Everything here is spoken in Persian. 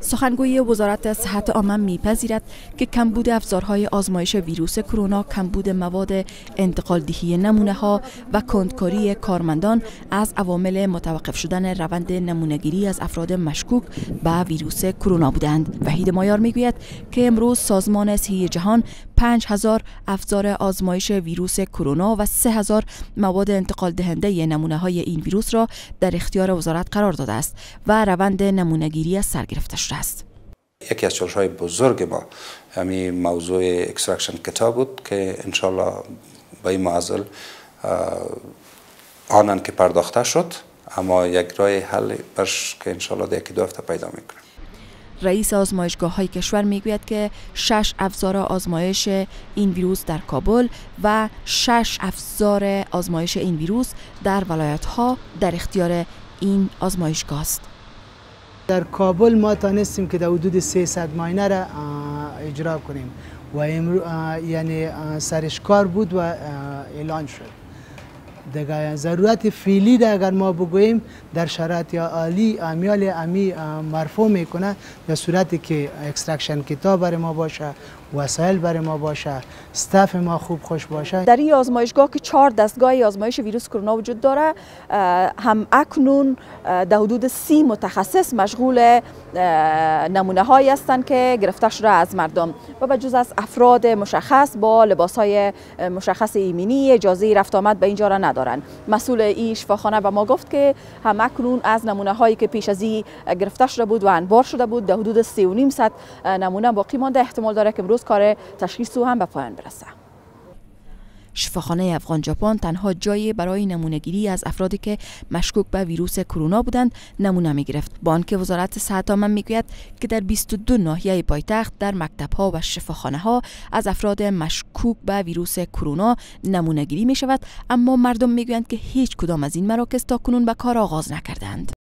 سخنگوی وزارت صحت عامه میپذیرد که کمبود ابزارهای آزمایش ویروس کرونا، کمبود مواد انتقال دهی نمونه‌ها و کندکاری کارمندان از عوامل متوقف شدن روند نمونه‌گیری از افراد مشکوک به ویروس کرونا بودند. وحید مایار میگوید که امروز سازمان صحی جهان 5000 ابزار آزمایش ویروس کرونا و 3000 مواد انتقال دهنده نمونه‌های این ویروس را در اختیار وزارت قرار داده است و روند نمونه‌گیری سر گرفته شده است. یکی از چالش‌های بزرگ ما همین موضوع اکستراکشن کتاب بود که انشالله با این معضل آنان که پرداخته شد، اما یک راه حل برش که انشالله در یکی دو هفته پیدا میکنه. رئیس آزمایشگاه های کشور میگوید که 6 ابزار آزمایش این ویروس در کابل و 6 ابزار آزمایش این ویروس در ولایت ها در اختیار این آزمایشگاه است. در کابل ما تانستیم که در حدود 300 معاینه را اجرا کنیم و یعنی سرشکار بود و اعلان شد. دیگه ضرورت فعلی ده اگر ما بگوییم در شرایط عالی امیال امی مرفوع میکنه، در صورتی که اکستراکشن کتاب برای ما باشه، وسایل برای ما باشه، استاف ما خوب خوش باشه. در این آزمایشگاه که 4 دستگاه آزمایش ویروس کرونا وجود داره، هم اکنون در حدود 30 متخصص مشغول نمونه هایی هستند که گرفته شده از مردم و بجز از افراد مشخص با لباس های مشخص ایمنی اجازه رفت آمد به اینجا را ندارن. مسئول این شفاخانه به ما گفت که هم اکنون از نمونه هایی که پیش از این گرفته شده بود و انبار شده بود در حدود 3.5 صد نمونه باقی مانده، احتمال داره که امروز کار تشخیص او هم به پایان برسه. شفاخانه افغان ژاپن تنها جایی برای نمونه‌گیری از افرادی که مشکوک به ویروس کرونا بودند نمونه می گرفت. با آنکه وزارت صحت عامه میگوید که در 22 ناحیه پایتخت در مکتب‌ها و شفاخانه‌ها از افراد مشکوک به ویروس کرونا نمونه‌گیری می شود، اما مردم میگویند که هیچ کدام از این مراکز تاکنون به کار آغاز نکردند.